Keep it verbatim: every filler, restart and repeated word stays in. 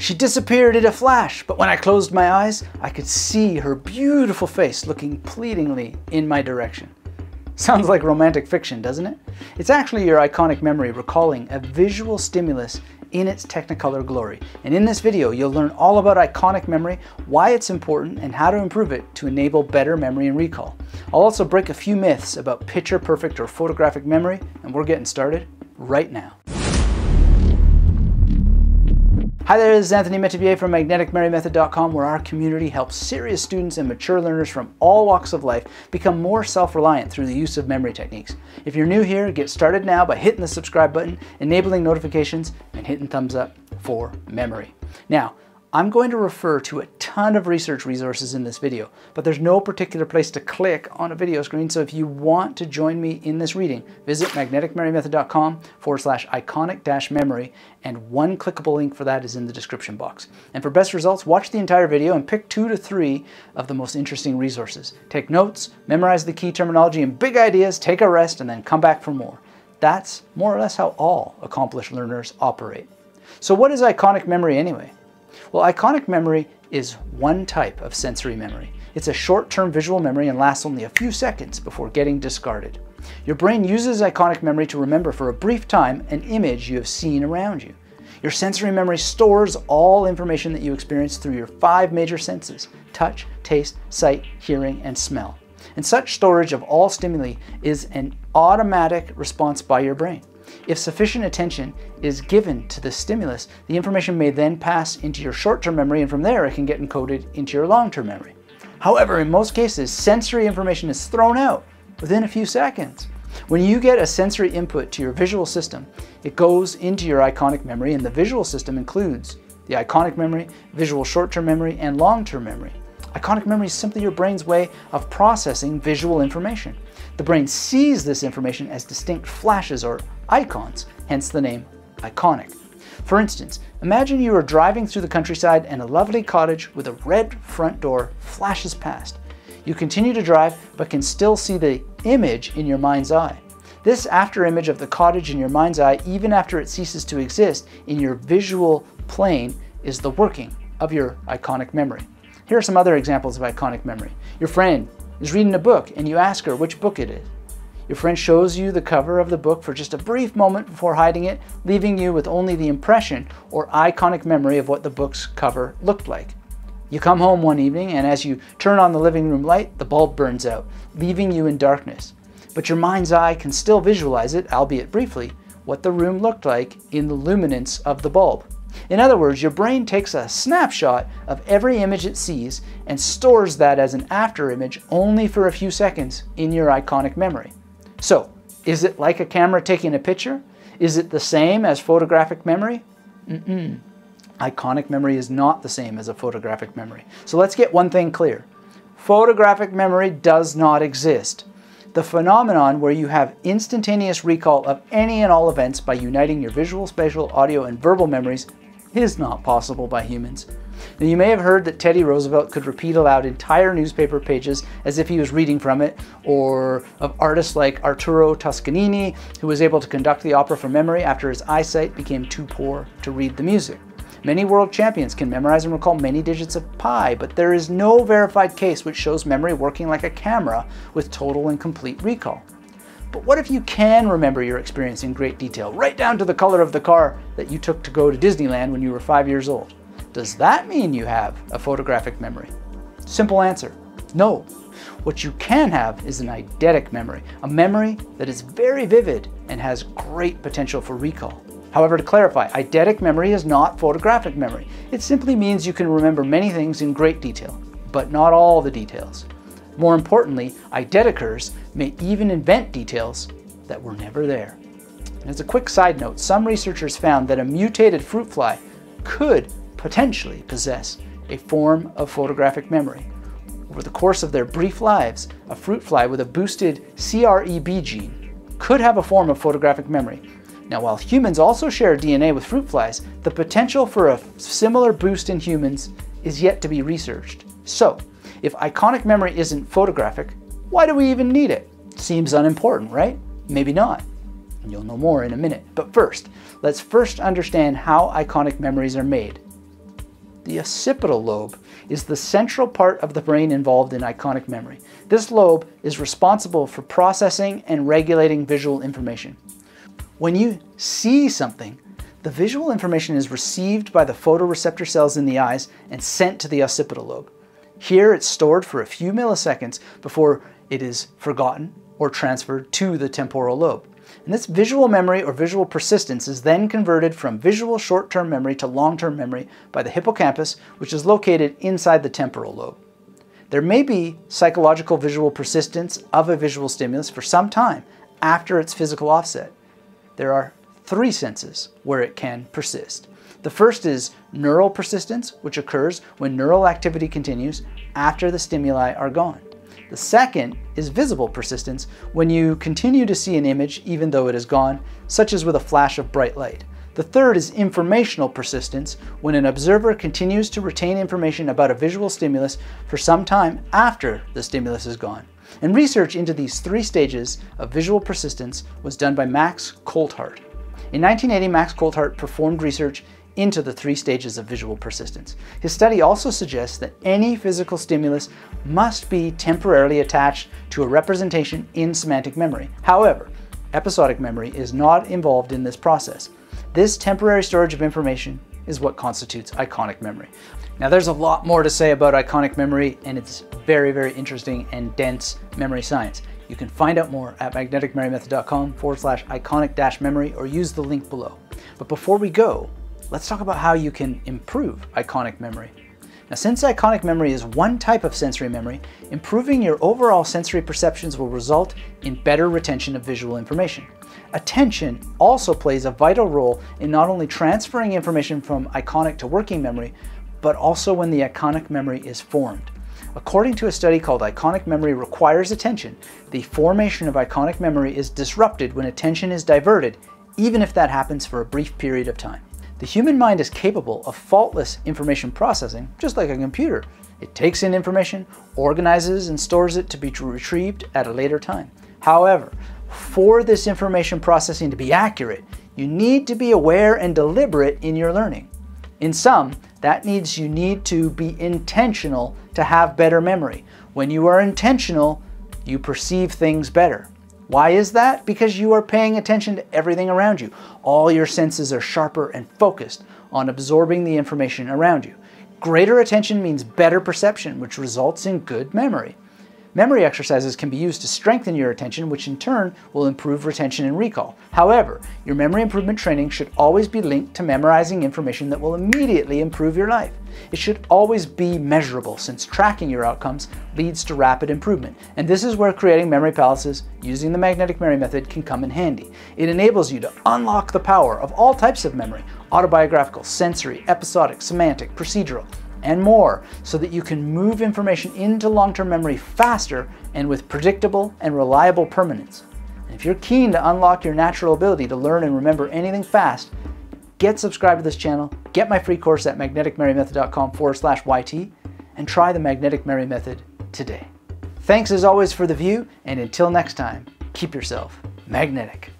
She disappeared in a flash, but when I closed my eyes, I could see her beautiful face looking pleadingly in my direction. Sounds like romantic fiction, doesn't it? It's actually your iconic memory recalling a visual stimulus in its technicolor glory. And in this video, you'll learn all about iconic memory, why it's important, and how to improve it to enable better memory and recall. I'll also break a few myths about picture-perfect or photographic memory, and we're getting started right now. Hi there, this is Anthony Metivier from magnetic memory method dot com, where our community helps serious students and mature learners from all walks of life become more self-reliant through the use of memory techniques. If you're new here, get started now by hitting the subscribe button, enabling notifications, and hitting thumbs up for memory. Now, I'm going to refer to a ton of research resources in this video, but there's no particular place to click on a video screen, so if you want to join me in this reading, visit magnetic memory method dot com forward slash iconic dash memory, and one clickable link for that is in the description box. And for best results, watch the entire video and pick two to three of the most interesting resources. Take notes, memorize the key terminology and big ideas, take a rest, and then come back for more. That's more or less how all accomplished learners operate. So what is iconic memory anyway? Well, iconic memory is one type of sensory memory. It's a short-term visual memory and lasts only a few seconds before getting discarded. Your brain uses iconic memory to remember for a brief time an image you have seen around you. Your sensory memory stores all information that you experience through your five major senses: touch, taste, sight, hearing, and smell. And such storage of all stimuli is an automatic response by your brain. If sufficient attention is given to the stimulus, the information may then pass into your short-term memory, and from there it can get encoded into your long-term memory. However, in most cases, sensory information is thrown out within a few seconds. When you get a sensory input to your visual system, it goes into your iconic memory, and the visual system includes the iconic memory, visual short-term memory, and long-term memory. Iconic memory is simply your brain's way of processing visual information. The brain sees this information as distinct flashes or icons, hence the name iconic. For instance, imagine you are driving through the countryside and a lovely cottage with a red front door flashes past. You continue to drive but can still see the image in your mind's eye. This afterimage of the cottage in your mind's eye, even after it ceases to exist in your visual plane, is the working of your iconic memory. Here are some other examples of iconic memory. Your friend is reading a book and you ask her which book it is. Your friend shows you the cover of the book for just a brief moment before hiding it, leaving you with only the impression or iconic memory of what the book's cover looked like. You come home one evening and as you turn on the living room light, the bulb burns out, leaving you in darkness. But your mind's eye can still visualize it, albeit briefly, what the room looked like in the luminance of the bulb. In other words, your brain takes a snapshot of every image it sees and stores that as an afterimage only for a few seconds in your iconic memory. So, is it like a camera taking a picture? Is it the same as photographic memory? Mm-mm. Iconic memory is not the same as a photographic memory. So let's get one thing clear. Photographic memory does not exist. The phenomenon where you have instantaneous recall of any and all events by uniting your visual, spatial, audio, and verbal memories is not possible by humans. Now, you may have heard that Teddy Roosevelt could repeat aloud entire newspaper pages as if he was reading from it, or of artists like Arturo Toscanini, who was able to conduct the opera from memory after his eyesight became too poor to read the music. Many world champions can memorize and recall many digits of pi, but there is no verified case which shows memory working like a camera with total and complete recall. But what if you can remember your experience in great detail, right down to the color of the car that you took to go to Disneyland when you were five years old? Does that mean you have a photographic memory? Simple answer, no. What you can have is an eidetic memory, a memory that is very vivid and has great potential for recall. However, to clarify, eidetic memory is not photographic memory. It simply means you can remember many things in great detail, but not all the details. More importantly, eideticers may even invent details that were never there. And as a quick side note, some researchers found that a mutated fruit fly could potentially possess a form of photographic memory. Over the course of their brief lives, a fruit fly with a boosted C R E B gene could have a form of photographic memory. Now, while humans also share D N A with fruit flies, the potential for a similar boost in humans is yet to be researched. So, if iconic memory isn't photographic, why do we even need it? Seems unimportant, right? Maybe not. And you'll know more in a minute. But first, let's first understand how iconic memories are made. The occipital lobe is the central part of the brain involved in iconic memory. This lobe is responsible for processing and regulating visual information. When you see something, the visual information is received by the photoreceptor cells in the eyes and sent to the occipital lobe. Here it's stored for a few milliseconds before it is forgotten or transferred to the temporal lobe. And this visual memory or visual persistence is then converted from visual short-term memory to long-term memory by the hippocampus, which is located inside the temporal lobe. There may be psychological visual persistence of a visual stimulus for some time after its physical offset. There are three senses where it can persist. The first is neural persistence, which occurs when neural activity continues after the stimuli are gone. The second is visible persistence, when you continue to see an image even though it is gone, such as with a flash of bright light. The third is informational persistence, when an observer continues to retain information about a visual stimulus for some time after the stimulus is gone. And research into these three stages of visual persistence was done by Max Coltheart. In nineteen eighty, Max Coltheart performed research into the three stages of visual persistence. His study also suggests that any physical stimulus must be temporarily attached to a representation in semantic memory. However, episodic memory is not involved in this process. This temporary storage of information is what constitutes iconic memory. Now, there's a lot more to say about iconic memory, and it's very, very interesting and dense memory science. You can find out more at magnetic memory method dot com forward slash iconic dash memory or use the link below. But before we go, let's talk about how you can improve iconic memory. Now, since iconic memory is one type of sensory memory, improving your overall sensory perceptions will result in better retention of visual information. Attention also plays a vital role in not only transferring information from iconic to working memory, but also when the iconic memory is formed. According to a study called Iconic Memory Requires Attention, the formation of iconic memory is disrupted when attention is diverted, even if that happens for a brief period of time. The human mind is capable of faultless information processing, just like a computer. It takes in information, organizes and stores it to be retrieved at a later time. However, for this information processing to be accurate, you need to be aware and deliberate in your learning. In sum, that means you need to be intentional to have better memory. When you are intentional, you perceive things better. Why is that? Because you are paying attention to everything around you. All your senses are sharper and focused on absorbing the information around you. Greater attention means better perception, which results in good memory. Memory exercises can be used to strengthen your attention, which in turn will improve retention and recall. However, your memory improvement training should always be linked to memorizing information that will immediately improve your life. It should always be measurable, since tracking your outcomes leads to rapid improvement. And this is where creating memory palaces using the magnetic memory method can come in handy. It enables you to unlock the power of all types of memory: autobiographical, sensory, episodic, semantic, procedural, and more, so that you can move information into long-term memory faster and with predictable and reliable permanence. And if you're keen to unlock your natural ability to learn and remember anything fast, get subscribed to this channel, get my free course at magnetic memory method dot com forward slash YT, and try the Magnetic Memory Method today. Thanks as always for the view, and until next time, keep yourself magnetic.